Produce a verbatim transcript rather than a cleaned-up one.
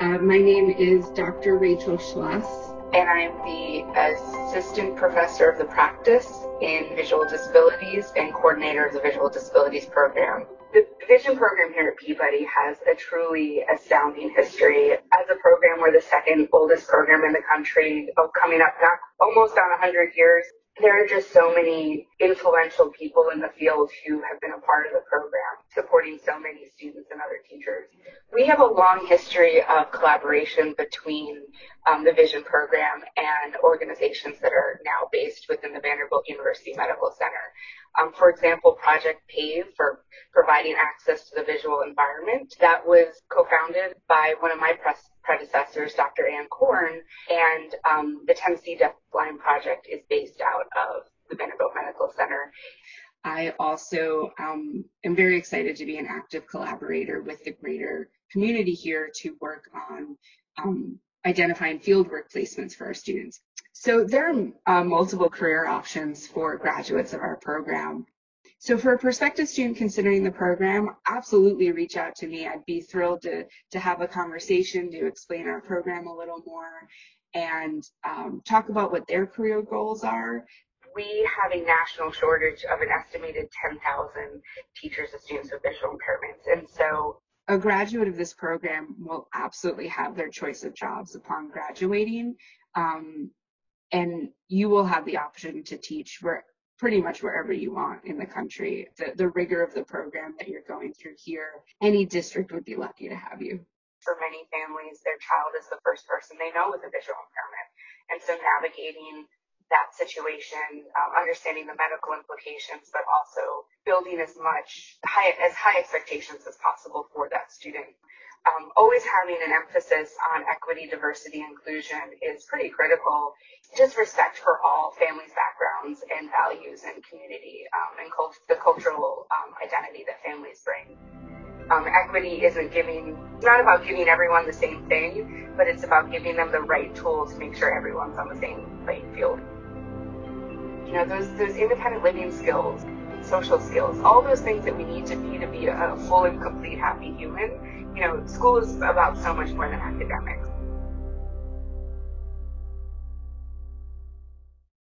Uh, my name is Doctor Rachel Schloss, and I'm the Assistant Professor of the Practice in Visual Disabilities and Coordinator of the Visual Disabilities Program. The Vision Program here at Peabody has a truly astounding history. As a program, we're the second oldest program in the country, coming up not, almost on one hundred years. There are just so many influential people in the field who have been a part of the program, supporting so many students and other teachers. We have a long history of collaboration between um, the Vision Program and organizations that are now based within the Vanderbilt University Medical Center. Um, for example, Project PAVE, for providing access to the visual environment, that was co-founded by one of my pres- predecessors, Doctor Ann Corn, and um, the Tennessee Deaf Project is based out of the Vanderbilt Medical Center. I also um, am very excited to be an active collaborator with the greater community here to work on um, identifying fieldwork placements for our students. So there are uh, multiple career options for graduates of our program. So for a prospective student considering the program, absolutely reach out to me. I'd be thrilled to, to have a conversation, to explain our program a little more, and um, talk about what their career goals are. We have a national shortage of an estimated ten thousand teachers and students with visual impairments. And so a graduate of this program will absolutely have their choice of jobs upon graduating. Um, and you will have the option to teach where, pretty much wherever you want in the country. The, the rigor of the program that you're going through here, any district would be lucky to have you. For many families, their child is the first person they know with a visual impairment. And so navigating that situation, um, understanding the medical implications, but also building as much, high, as high expectations as possible for that student. Um, always having an emphasis on equity, diversity, inclusion is pretty critical. Just respect for all families' backgrounds and values and community um, and cult- the cultural um, identity that families bring. Um, equity isn't giving, it's not about giving everyone the same thing, but it's about giving them the right tools to make sure everyone's on the same playing field. You know, those, those independent living skills, social skills, all those things that we need to be to be a full and complete happy human. You know, school is about so much more than academics.